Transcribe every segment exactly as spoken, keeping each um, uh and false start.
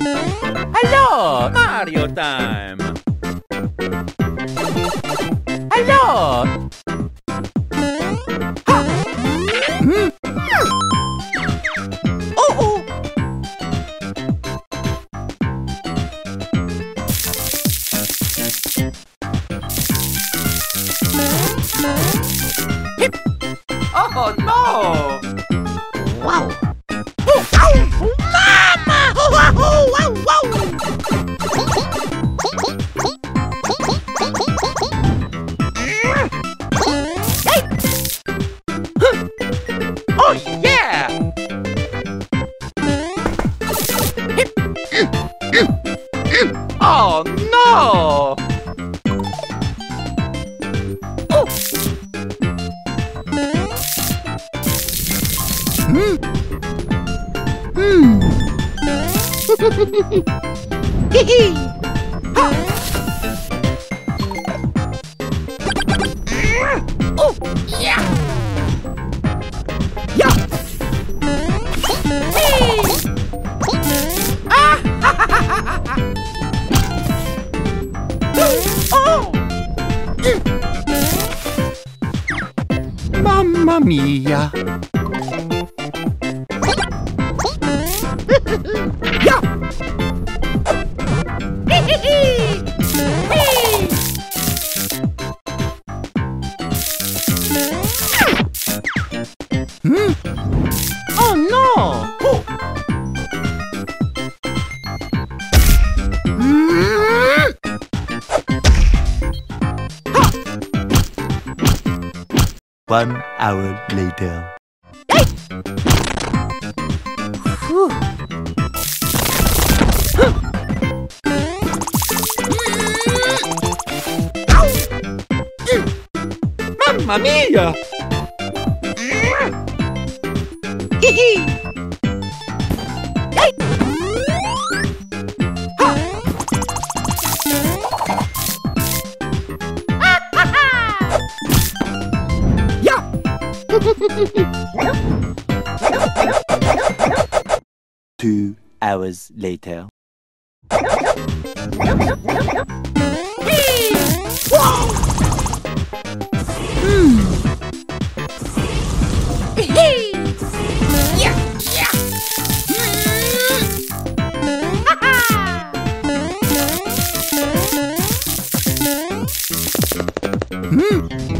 Hello, Mario time. Hello. One hour later. Hey! Whew. Mamma mia! Two hours later. Mamma mia! Yeah! Hey! Hee-hee!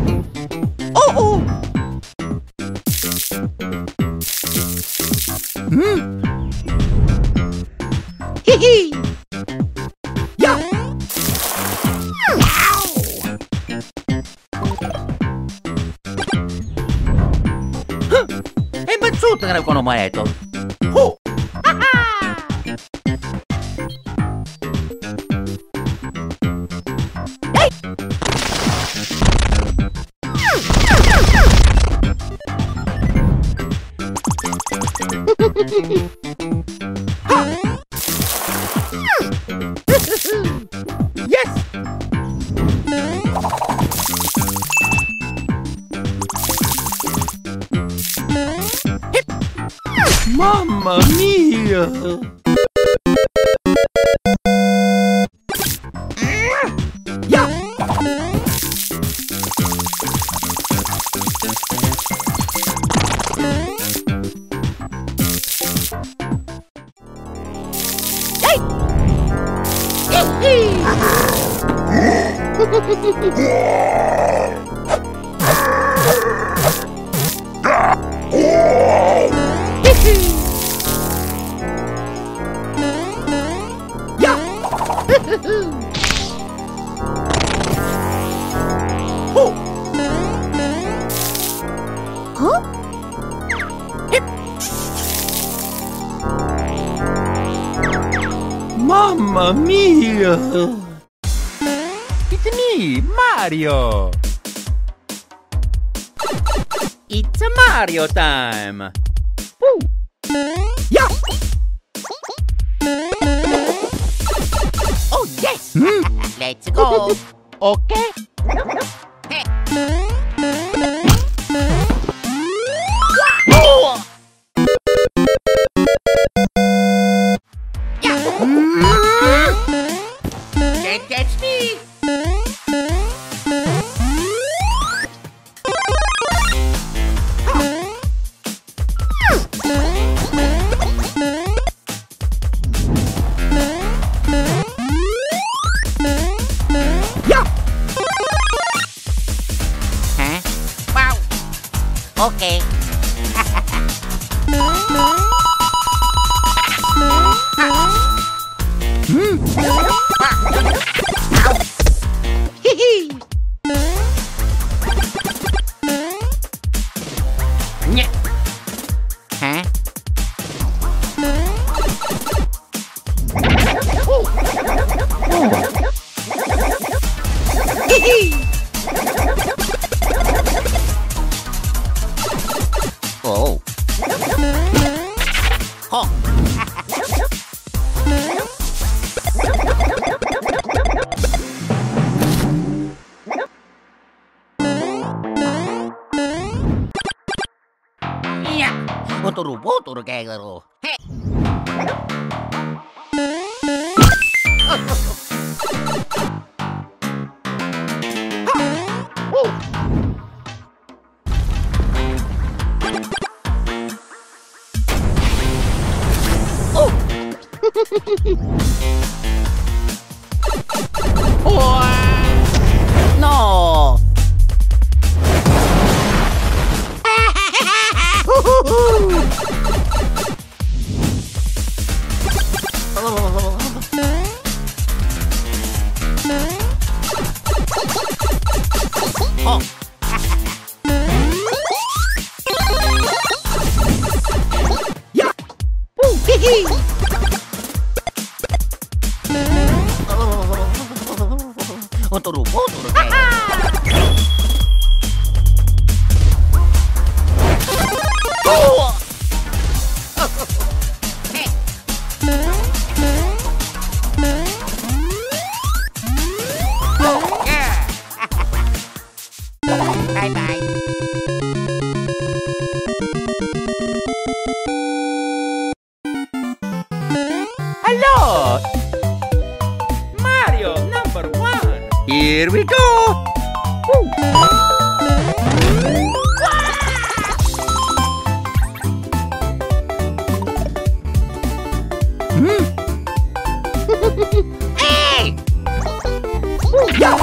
Mamma mia! It's me, Mario! It's Mario time! Woo. Yeah! Oh yes! Mm. Let's go! Okay! Oh. Yeah. Can't catch me! Okay. Hmm? No!